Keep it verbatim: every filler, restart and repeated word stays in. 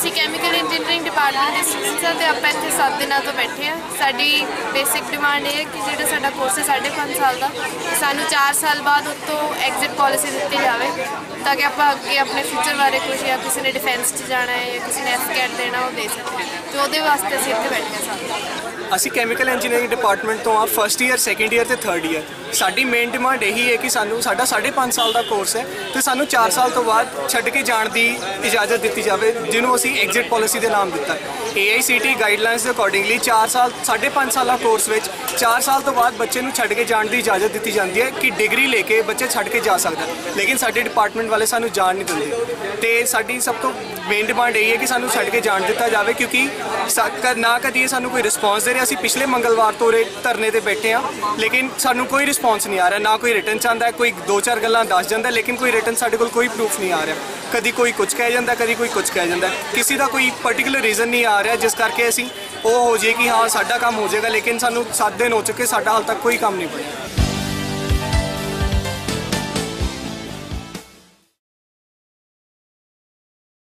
ਅਸੀਂ chemical engineering department ਦੇ students ਹਾਂ ਅਤੇ ਆਪਾਂ ਇੱਥੇ ਸੱਤ ਦਿਨਾਂ ਤੋਂ ਬੈਠੇ ਹਾਂ। ਸਾਡੀ ਬੇਸਿਕ ਡਿਮਾਂਡ ਇਹ ਹੈ ਕਿ ਜਿਹੜਾ ਸਾਡਾ ਕੋਰਸ ਹੈ ਸਾਢੇ ਪੰਜ ਸਾਲ ਦਾ, ਸਾਨੂੰ ਚਾਰ ਸਾਲ ਬਾਅਦ ਉੱਤੋਂ ਐਗਜ਼ਿਟ ਪੋਲਿਸੀ ਦਿੱਤੀ ਜਾਵੇ ਤਾਂ ਕਿ ਆਪਾਂ ਅੱਗੇ ਆਪਣੇ ਫਿਊਚਰ ਬਾਰੇ ਕੁਛ, ਜਾਂ ਕਿਸੇ ਨੇ ਡਿਫੈਂਸ 'ਚ ਜਾਣਾ ਹੈ ਜਾਂ ਕਿਸੇ ਨੇ ਐਫਕੈਟ ਦੇਣਾ, ਉਹ ਦੇ ਸਕਦੇ ਅਤੇ ਉਹਦੇ ਵਾਸਤੇ ਅਸੀਂ ਇੱਥੇ ਬੈਠੇ ਹਾਂ। ਸਾਡਾ ਅਸੀਂ ਕੈਮੀਕਲ ਇੰਜੀਨੀਅਰਿੰਗ ਡਿਪਾਰਟਮੈਂਟ ਤੋਂ ਆ, ਫਸਟ ਈਅਰ, ਸੈਕਿੰਡ ਈਅਰ ਅਤੇ ਥਰਡ ਈਅਰ। ਸਾਡੀ ਮੇਨ ਡਿਮਾਂਡ ਇਹੀ ਹੈ ਕਿ ਸਾਨੂੰ ਸਾਡਾ ਸਾਢੇ ਪੰਜ ਸਾਲ ਦਾ ਕੋਰਸ ਹੈ ਅਤੇ ਸਾਨੂੰ ਚਾਰ ਸਾਲ ਤੋਂ ਬਾਅਦ ਛੱਡ ਕੇ ਜਾਣ ਦੀ ਇਜਾਜ਼ਤ ਦਿੱਤੀ ਜਾਵੇ, ਜਿਹਨੂੰ ਅਸੀਂ ਐਗਜ਼ਿਟ ਪੋਲਿਸੀ ਦੇ ਨਾਮ ਦਿੱਤਾ। A I C T guidelines ਦੇ ਅਕੋਰਡਿੰਗਲੀ ਚਾਰ ਸਾਲ ਸਾਢੇ ਪੰਜ ਸਾਲ ਦਾ ਕੋਰਸ ਵਿੱਚ ਚਾਰ ਸਾਲ ਤੋਂ ਬਾਅਦ ਬੱਚੇ ਨੂੰ ਛੱਡ ਕੇ ਜਾਣ ਦੀ ਇਜਾਜ਼ਤ ਦਿੱਤੀ ਜਾਂਦੀ ਹੈ ਕਿ ਡਿਗਰੀ ਲੈ ਕੇ ਬੱਚਾ ਛੱਡ ਕੇ ਜਾ ਸਕਦਾ, ਲੇਕਿਨ ਸਾਡੇ ਡਿਪਾਰਟਮੈਂਟ ਵਾਲੇ ਸਾਨੂੰ ਜਾਣ ਨਹੀਂ ਦਿੰਦੇ। ਅਤੇ ਸਾਡੀ ਸਭ ਤੋਂ ਮੇਨ ਡਿਮਾਂਡ ਇਹ ਹੈ ਕਿ ਸਾਨੂੰ ਛੱਡ ਕੇ ਜਾਣ ਦਿੱਤਾ ਜਾਵੇ, ਕਿਉਂਕਿ ਨਾ ਕਦੀ ਸਾਨੂੰ ਕੋਈ ਰਿਸਪਾਂਸ ਦੇ ਰਿਹਾ। ਅਸੀਂ ਪਿਛਲੇ ਮੰਗਲਵਾਰ ਤੋਂ ਰੇ ਧਰਨੇ 'ਤੇ ਬੈਠੇ ਹਾਂ, ਲੇਕਿਨ ਸਾਨੂੰ ਕੋਈ ਰਿਸਪਾਂਸ ਨਹੀਂ ਆ ਰਿਹਾ, ਨਾ ਕੋਈ ਰਿਟਰਨ 'ਚ ਆਉਂਦਾ। ਕੋਈ ਦੋ ਚਾਰ ਗੱਲਾਂ ਦੱਸ ਜਾਂਦਾ, ਲੇਕਿਨ ਕੋਈ ਰਿਟਰਨ ਸਾਡੇ ਕੋਲ ਕੋਈ ਪ੍ਰੂਫ ਨਹੀਂ ਆ ਰਿਹਾ। ਕਦੀ ਕੋਈ ਕੁਝ ਕਹਿ ਜਾਂਦਾ, ਕਦੀ ਕੋਈ ਕੁਝ ਕਹਿ ਜਾਂਦਾ। ਕਿਸੇ ਦਾ ਕੋਈ ਪਰਟੀਕੁਲਰ ਰੀਜ਼ਨ ਨਹੀਂ ਆ ਰਿਹਾ ਜਿਸ ਕਰਕੇ ਅਸੀਂ ਉਹ ਹੋ ਜਾਏ ਕਿ ਹਾਂ ਸਾਡਾ ਕੰਮ ਹੋ ਜਾਏਗਾ, ਲੇਕਿਨ ਸਾਨੂੰ ਸੱਤ ਦਿਨ ਹੋ ਚੁੱਕੇ, ਸਾਡਾ ਹਾਲ ਤੱਕ ਕੋਈ ਕੰਮ ਨਹੀਂ ਹੋਇਆ।